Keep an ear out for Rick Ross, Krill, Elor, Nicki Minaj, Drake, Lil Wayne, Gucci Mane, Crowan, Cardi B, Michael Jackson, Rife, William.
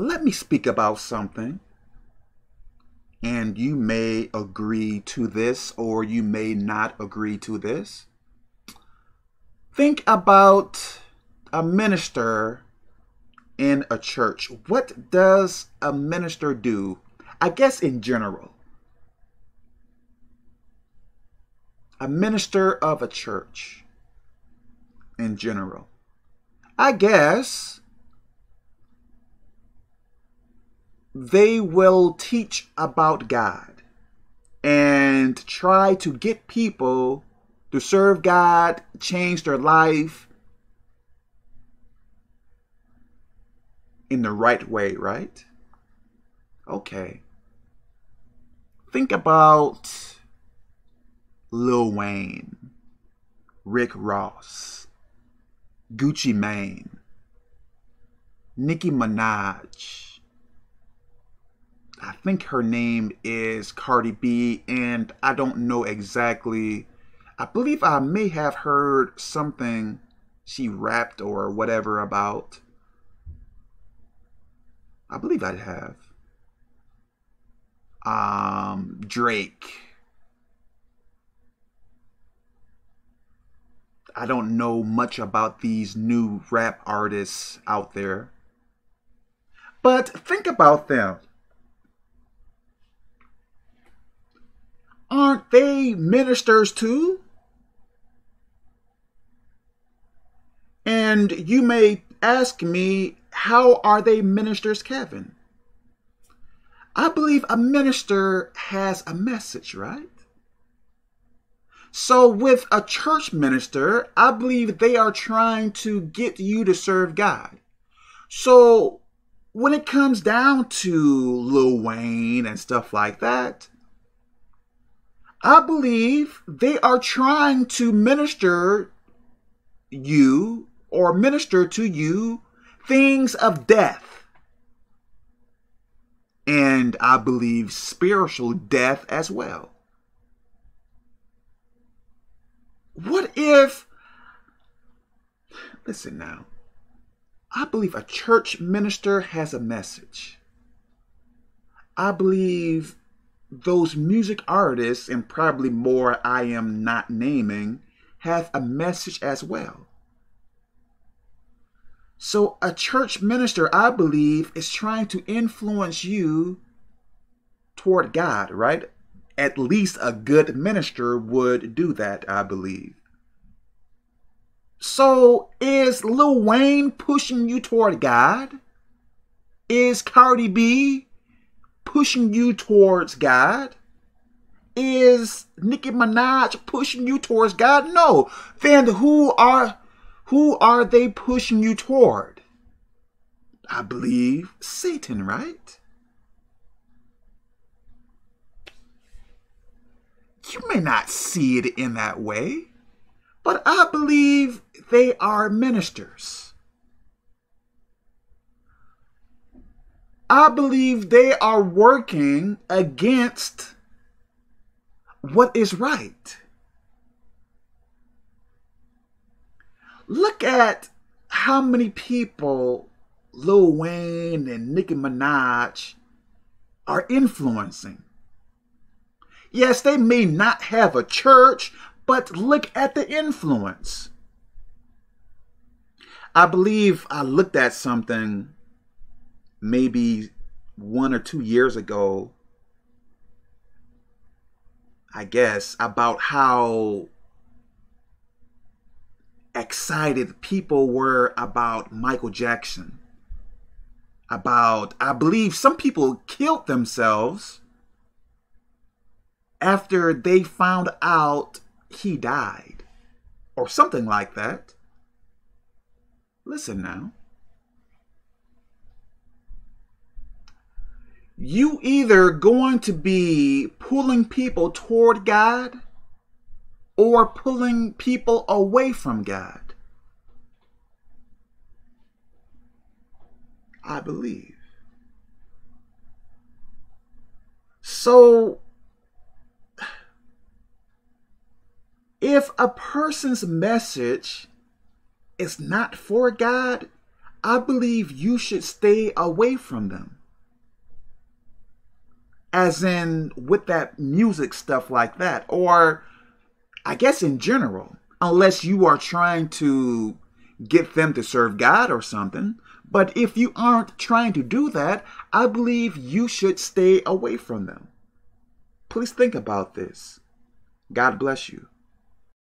let me speak about something, and you may agree to this or you may not agree to this. Think about a minister in a church. What does a minister do? I guess in general. A minister of a church in general. I guess they will teach about God and try to get people to serve God, change their life in the right way, right? Okay. Think about Lil Wayne, Rick Ross, Gucci Mane, Nicki Minaj. I think her name is Cardi B, and I don't know exactly. I believe I may have heard something she rapped or whatever about. I believe I'd have. Drake. I don't know much about these new rap artists out there. But think about them. Aren't they ministers too? And you may ask me, how are they ministers, Kevin? I believe a minister has a message, right? So with a church minister, I believe they are trying to get you to serve God. So when it comes down to Lil Wayne and stuff like that, I believe they are trying to minister you or minister to you things of death. And I believe spiritual death as well. What if, listen now, I believe a church minister has a message. I believe those music artists, and probably more I am not naming, have a message as well. So a church minister, I believe, is trying to influence you toward God, right? At least a good minister would do that, I believe. So is Lil Wayne pushing you toward God? Is Cardi B pushing you towards God? Is Nicki Minaj pushing you towards God? No. Then who are they pushing you toward? I believe Satan, right? You may not see it in that way, but I believe they are ministers. I believe they are working against what is right. Look at how many people Lil Wayne and Nicki Minaj are influencing. Yes, they may not have a church, but look at the influence. I believe I looked at something maybe 1 or 2 years ago, I guess, about how excited people were about Michael Jackson. About, I believe some people killed themselves after they found out he died or something like that. Listen now. You either going to be pulling people toward God or pulling people away from God. I believe. So, if a person's message is not for God, I believe you should stay away from them. As in with that music stuff like that, or I guess in general, unless you are trying to get them to serve God or something. But if you aren't trying to do that, I believe you should stay away from them. Please think about this. God bless you.